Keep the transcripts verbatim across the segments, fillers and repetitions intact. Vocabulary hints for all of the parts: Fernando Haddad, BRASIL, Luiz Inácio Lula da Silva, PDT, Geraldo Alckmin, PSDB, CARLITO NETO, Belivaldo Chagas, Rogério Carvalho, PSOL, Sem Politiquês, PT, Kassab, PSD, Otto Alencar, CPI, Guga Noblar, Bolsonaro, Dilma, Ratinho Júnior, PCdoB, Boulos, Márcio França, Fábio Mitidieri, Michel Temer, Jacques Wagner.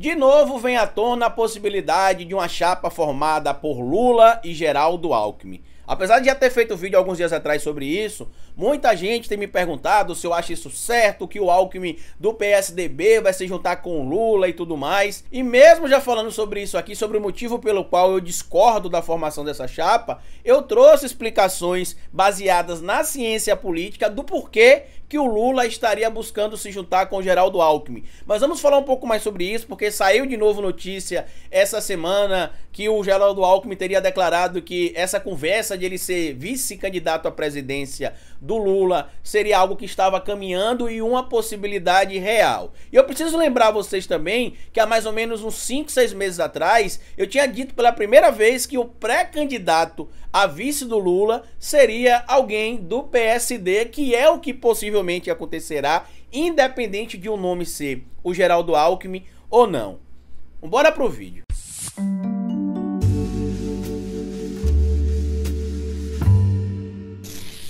De novo vem à tona a possibilidade de uma chapa formada por Lula e Geraldo Alckmin. Apesar de já ter feito vídeo alguns dias atrás sobre isso, muita gente tem me perguntado se eu acho isso certo, que o Alckmin do P S D B vai se juntar com o Lula e tudo mais. E mesmo já falando sobre isso aqui, sobre o motivo pelo qual eu discordo da formação dessa chapa, eu trouxe explicações baseadas na ciência política do porquê que o Lula estaria buscando se juntar com o Geraldo Alckmin. Mas vamos falar um pouco mais sobre isso, porque saiu de novo notícia essa semana que o Geraldo Alckmin teria declarado que essa conversa de ele ser vice-candidato à presidência do Lula seria algo que estava caminhando e uma possibilidade real. E eu preciso lembrar vocês também que há mais ou menos uns cinco, seis meses atrás, eu tinha dito pela primeira vez que o pré-candidato a vice do Lula seria alguém do P S D, que é o que possivelmente acontecerá, independente de um nome ser o Geraldo Alckmin ou não. Bora pro vídeo.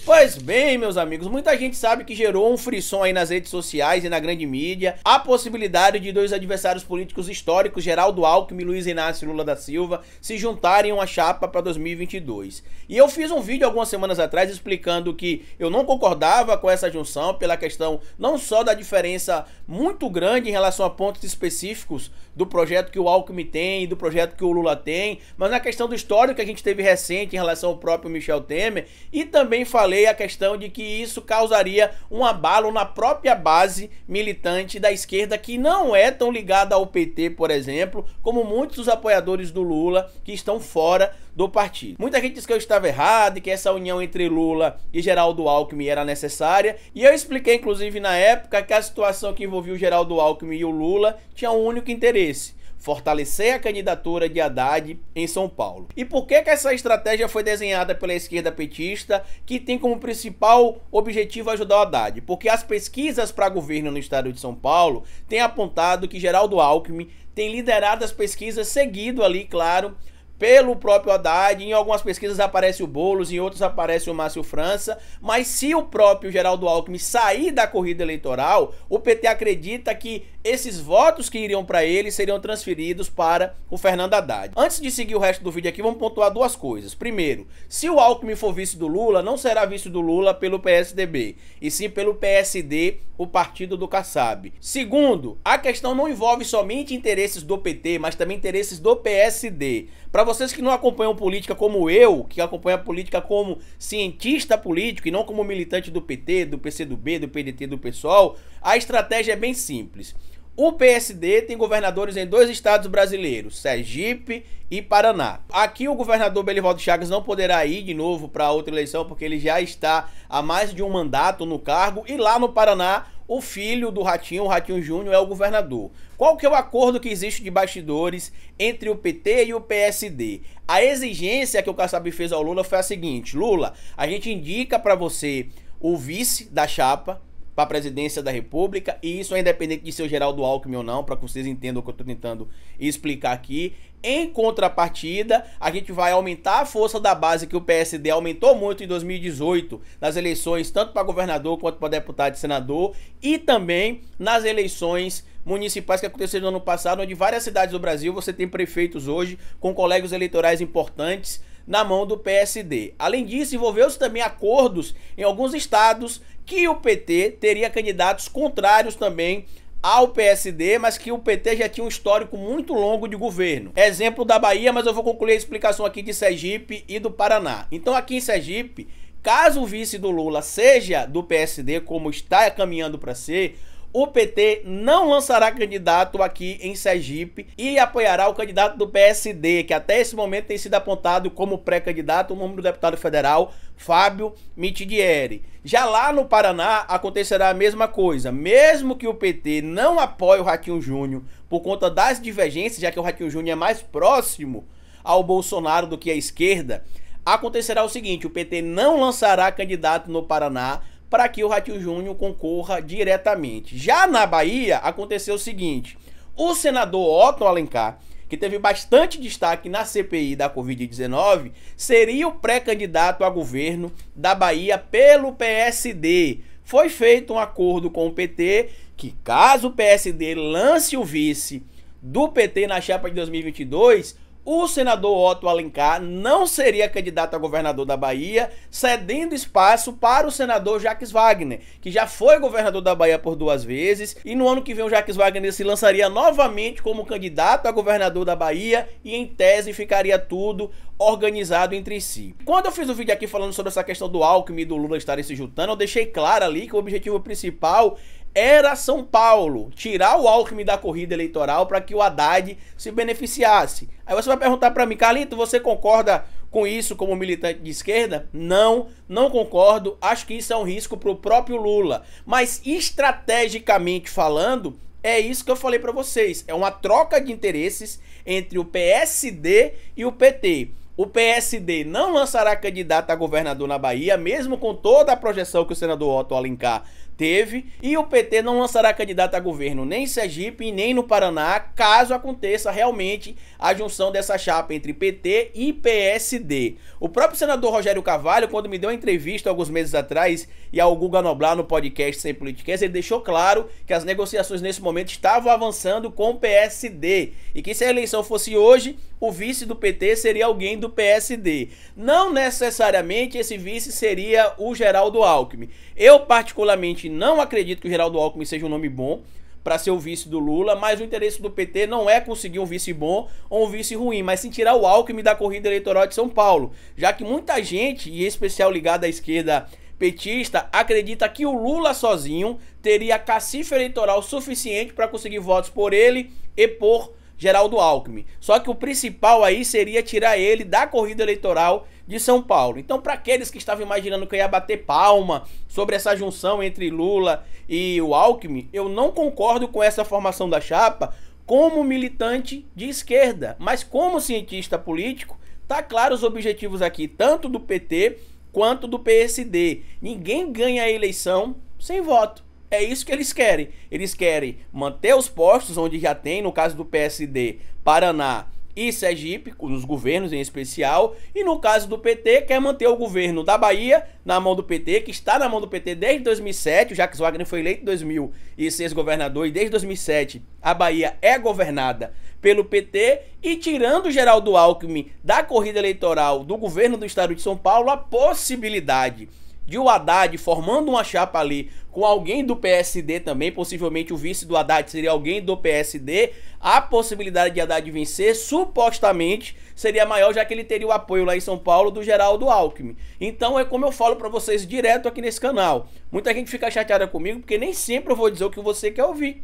Pois bem, meus amigos, muita gente sabe que gerou um frisson aí nas redes sociais e na grande mídia a possibilidade de dois adversários políticos históricos, Geraldo Alckmin e Luiz Inácio Lula da Silva, se juntarem a uma chapa para dois mil e vinte e dois. E eu fiz um vídeo algumas semanas atrás explicando que eu não concordava com essa junção pela questão não só da diferença muito grande em relação a pontos específicos do projeto que o Alckmin tem e do projeto que o Lula tem, mas na questão do histórico que a gente teve recente em relação ao próprio Michel Temer, e também falei a questão de que isso causaria um abalo na própria base militante da esquerda, que não é tão ligada ao P T, por exemplo, como muitos dos apoiadores do Lula que estão fora do partido. Muita gente diz que eu estava errado e que essa união entre Lula e Geraldo Alckmin era necessária, e eu expliquei inclusive na época que a situação que envolvia o Geraldo Alckmin e o Lula tinha um único interesse: fortalecer a candidatura de Haddad em São Paulo. E por que que essa estratégia foi desenhada pela esquerda petista, que tem como principal objetivo ajudar o Haddad? Porque as pesquisas para governo no estado de São Paulo têm apontado que Geraldo Alckmin tem liderado as pesquisas, seguido ali, claro, pelo próprio Haddad. Em algumas pesquisas aparece o Boulos, em outros aparece o Márcio França, mas se o próprio Geraldo Alckmin sair da corrida eleitoral, o P T acredita que esses votos que iriam para ele seriam transferidos para o Fernando Haddad. Antes de seguir o resto do vídeo aqui, vamos pontuar duas coisas. Primeiro, se o Alckmin for vice do Lula, não será vice do Lula pelo P S D B, e sim pelo P S D, o partido do Kassab. Segundo, a questão não envolve somente interesses do P T, mas também interesses do P S D. Para vocês que não acompanham política como eu, que acompanha a política como cientista político e não como militante do P T, do P C do B, do P D T, do PSOL, a estratégia é bem simples. O P S D tem governadores em dois estados brasileiros, Sergipe e Paraná. Aqui o governador Belivaldo Chagas não poderá ir de novo para outra eleição, porque ele já está há mais de um mandato no cargo, e lá no Paraná o filho do Ratinho, o Ratinho Júnior, é o governador. Qual que é o acordo que existe de bastidores entre o P T e o P S D? A exigência que o Kassab fez ao Lula foi a seguinte: Lula, a gente indica para você o vice da chapa para a presidência da República, e isso é independente de ser o Geraldo Alckmin ou não, para que vocês entendam o que eu estou tentando explicar aqui. Em contrapartida, a gente vai aumentar a força da base, que o P S D aumentou muito em dois mil e dezoito, nas eleições tanto para governador quanto para deputado e senador, e também nas eleições municipais que aconteceram no ano passado, onde várias cidades do Brasil você tem prefeitos hoje com colégios eleitorais importantes na mão do P S D. Além disso, envolveu-se também acordos em alguns estados que o P T teria candidatos contrários também ao P S D, mas que o P T já tinha um histórico muito longo de governo. Exemplo da Bahia, mas eu vou concluir a explicação aqui de Sergipe e do Paraná. Então aqui em Sergipe, caso o vice do Lula seja do P S D, como está caminhando para ser, o P T não lançará candidato aqui em Sergipe e apoiará o candidato do P S D, que até esse momento tem sido apontado como pré-candidato, o nome do deputado federal Fábio Mitidieri. Já lá no Paraná acontecerá a mesma coisa. Mesmo que o P T não apoie o Ratinho Júnior por conta das divergências, já que o Ratinho Júnior é mais próximo ao Bolsonaro do que à esquerda, acontecerá o seguinte: o P T não lançará candidato no Paraná para que o Ratinho Júnior concorra diretamente. Já na Bahia, aconteceu o seguinte: o senador Otto Alencar, que teve bastante destaque na C P I da Covid dezenove, seria o pré-candidato a governo da Bahia pelo P S D. Foi feito um acordo com o P T que, caso o P S D lance o vice do P T na chapa de dois mil e vinte e dois, o senador Otto Alencar não seria candidato a governador da Bahia, cedendo espaço para o senador Jacques Wagner, que já foi governador da Bahia por duas vezes, e no ano que vem o Jacques Wagner se lançaria novamente como candidato a governador da Bahia e em tese ficaria tudo organizado entre si. Quando eu fiz o vídeo aqui falando sobre essa questão do Alckmin e do Lula estarem se juntando, eu deixei claro ali que o objetivo principal era São Paulo, tirar o Alckmin da corrida eleitoral para que o Haddad se beneficiasse. Aí você vai perguntar para mim, Carlito, você concorda com isso como militante de esquerda? Não, não concordo, acho que isso é um risco para o próprio Lula. Mas estrategicamente falando, é isso que eu falei para vocês, é uma troca de interesses entre o P S D e o P T. O P S D não lançará candidato a governador na Bahia, mesmo com toda a projeção que o senador Otto Alencar teve, e o P T não lançará candidato a governo nem em Sergipe e nem no Paraná, caso aconteça realmente a junção dessa chapa entre P T e P S D. O próprio senador Rogério Carvalho, quando me deu uma entrevista alguns meses atrás e ao Guga Noblar no podcast Sem Politiquês, ele deixou claro que as negociações nesse momento estavam avançando com o P S D e que se a eleição fosse hoje, o vice do P T seria alguém do P S D. Não necessariamente esse vice seria o Geraldo Alckmin. Eu particularmente não acredito que o Geraldo Alckmin seja um nome bom para ser o vice do Lula, mas o interesse do P T não é conseguir um vice bom ou um vice ruim, mas sim tirar o Alckmin da corrida eleitoral de São Paulo, já que muita gente, e em especial ligada à esquerda petista, acredita que o Lula sozinho teria cacife eleitoral suficiente para conseguir votos por ele e por Geraldo Alckmin. Só que o principal aí seria tirar ele da corrida eleitoral de São Paulo. Então, para aqueles que estavam imaginando que eu ia bater palma sobre essa junção entre Lula e o Alckmin, eu não concordo com essa formação da chapa como militante de esquerda, mas como cientista político, tá claro os objetivos aqui, tanto do P T quanto do P S D. Ninguém ganha a eleição sem voto. É isso que eles querem. Eles querem manter os postos onde já tem, no caso do P S D, Paraná e Sergipe, nos governos em especial, e no caso do P T, quer manter o governo da Bahia na mão do P T, que está na mão do P T desde dois mil e sete, o Jacques Wagner foi eleito em dois mil e seis governador, e desde dois mil e sete a Bahia é governada pelo P T, e tirando o Geraldo Alckmin da corrida eleitoral do governo do estado de São Paulo, a possibilidade de o Haddad formando uma chapa ali com alguém do P S D também, possivelmente o vice do Haddad seria alguém do P S D, a possibilidade de Haddad vencer supostamente seria maior, já que ele teria o apoio lá em São Paulo do Geraldo Alckmin. Então é como eu falo pra vocês direto aqui nesse canal, muita gente fica chateada comigo porque nem sempre eu vou dizer o que você quer ouvir,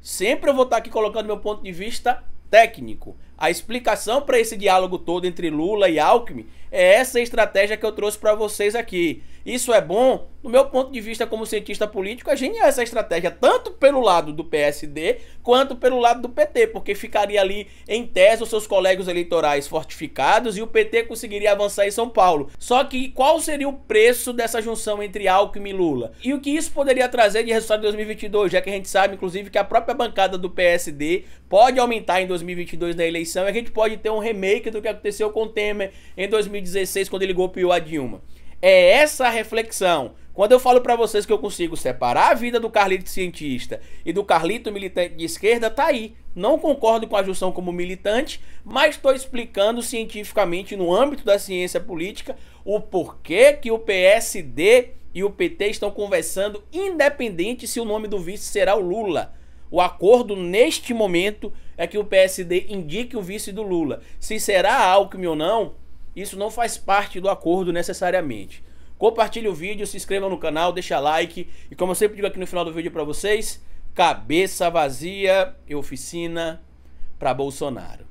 sempre eu vou estar aqui colocando meu ponto de vista técnico. A explicação para esse diálogo todo entre Lula e Alckmin é essa estratégia que eu trouxe para vocês aqui. Isso é bom? Do meu ponto de vista como cientista político, é genial essa estratégia, tanto pelo lado do P S D quanto pelo lado do P T, porque ficaria ali em tese os seus colegas eleitorais fortificados e o P T conseguiria avançar em São Paulo. Só que qual seria o preço dessa junção entre Alckmin e Lula? E o que isso poderia trazer de resultado em dois mil e vinte e dois, já que a gente sabe, inclusive, que a própria bancada do P S D pode aumentar em dois mil e vinte e dois na eleição, e a gente pode ter um remake do que aconteceu com o Temer em dois mil e dezesseis, quando ele golpeou a Dilma. É essa a reflexão. Quando eu falo pra vocês que eu consigo separar a vida do Carlito cientista e do Carlito militante de esquerda, tá aí. Não concordo com a junção como militante, mas estou explicando cientificamente, no âmbito da ciência política, o porquê que o P S D e o P T estão conversando, independente se o nome do vice será o Lula. O acordo neste momento é que o P S D indique o vice do Lula. Se será Alckmin ou não, isso não faz parte do acordo necessariamente. Compartilhe o vídeo, se inscreva no canal, deixa like. E como eu sempre digo aqui no final do vídeo para vocês, cabeça vazia e oficina para Bolsonaro.